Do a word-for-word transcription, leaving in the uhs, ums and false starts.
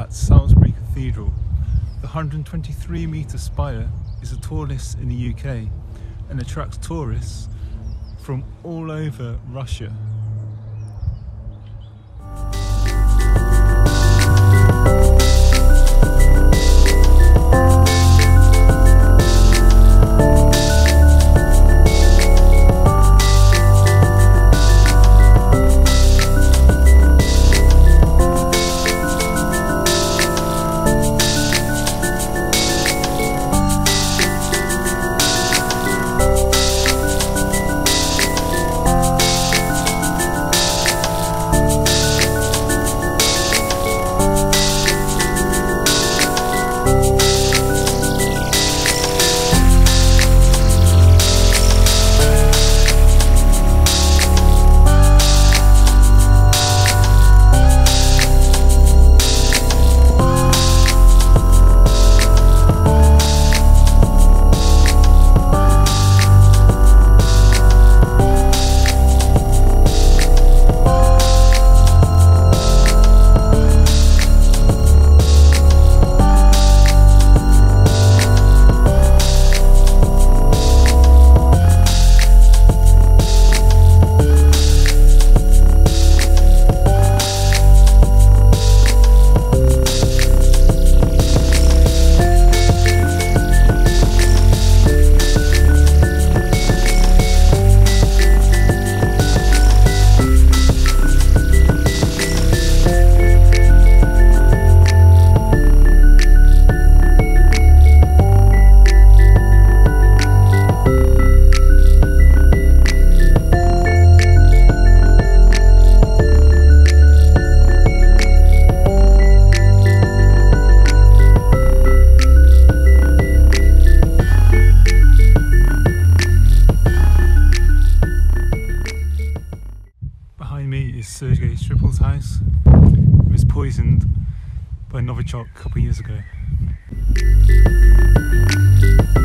at Salisbury Cathedral. The one hundred twenty-three metre spire is the tallest in the U K and attracts tourists from all over Russia. House. It was poisoned by Novichok a couple of years ago.